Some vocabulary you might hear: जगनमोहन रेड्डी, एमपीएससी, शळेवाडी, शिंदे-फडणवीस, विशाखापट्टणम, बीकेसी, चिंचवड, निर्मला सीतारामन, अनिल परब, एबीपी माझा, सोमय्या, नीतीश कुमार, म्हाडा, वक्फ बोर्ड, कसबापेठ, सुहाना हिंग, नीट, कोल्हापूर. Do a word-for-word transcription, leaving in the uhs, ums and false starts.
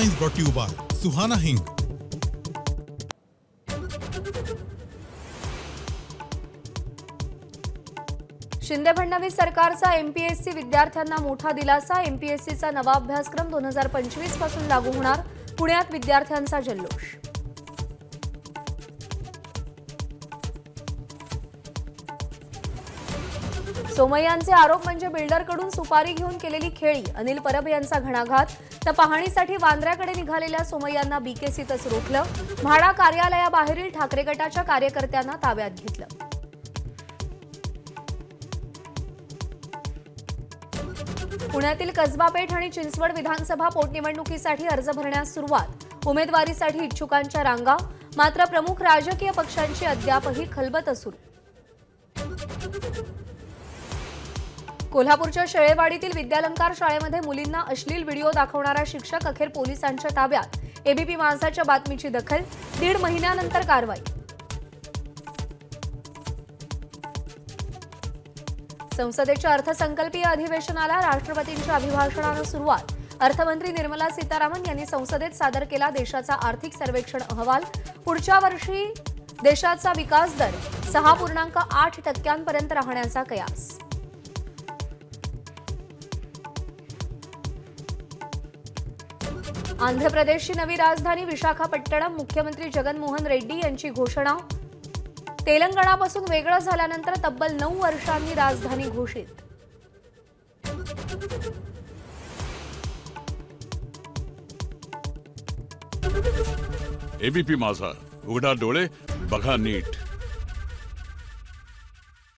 Times brought you by सुहाना हिंग। शिंदे-फडणवीस सरकारचा एमपीएससी विद्यार्थ्यांना मोठा दिलासा। एमपीएससीचा नवा अभ्यासक्रम दोन हजार पंचवीस पासून लागू होणार। पुण्यात विद्यार्थ्यांचा जल्लोष। सोमय्यांचे आरोप म्हणजे बिल्डरकडून सुपारी घेऊन केलेली खेळी। अनिल परब यांचा घणाघात। तर पाहणीसाठी वांद्र्याकडे निघालेल्या सोमय्यांना बीकेसीतच रोखलं। म्हाडा कार्यालयाबाहेरील ठाकरे गटाच्या कार्यकर्त्यांना ताब्यात घेतलं। पुण्यातील कसबापेठ आणि चिंचवड विधानसभा पोटनिवडणुकीसाठी अर्ज भरण्यास सुरुवात। उमेदवारीसाठी इच्छुकांच्या रांगा, मात्र प्रमुख राजकीय पक्षांची अद्यापही खलबत सुरू। कोल्हापूरच्या शळेवाडीतील विद्यालंकार शाळेमध्ये मुलींना अश्लील व्हिडिओ दाखवणारा शिक्षक अखेर पोलिसांच्या ताब्यात। एबीपी माझाच्या बातमीची दखल। दीड महिन्यानंतर कारवाई। संसदेच्या अर्थसंकल्पीय अधिवेशनाला राष्ट्रपतींच्या अभिभाषणानं सुरुवात। अर्थमंत्री निर्मला सीतारामन यांनी संसदेत सादर केला देशाचा आर्थिक सर्वेक्षण अहवाल। पुढच्या वर्षी देशाचा विकास दर सहा पूर्णांक आठ टक्क्यांपर्यंत राहण्याचा कयास। आंध्र प्रदेशची नवी राजधानी विशाखापट्टणम। मुख्यमंत्री जगनमोहन रेड्डी यांची घोषणा। तेलंगणापासून वेगळं झाल्यानंतर तब्बल नऊ वर्षांनी राजधानी घोषित। एबीपी माझा, उघडा डोळे, बघा नीट।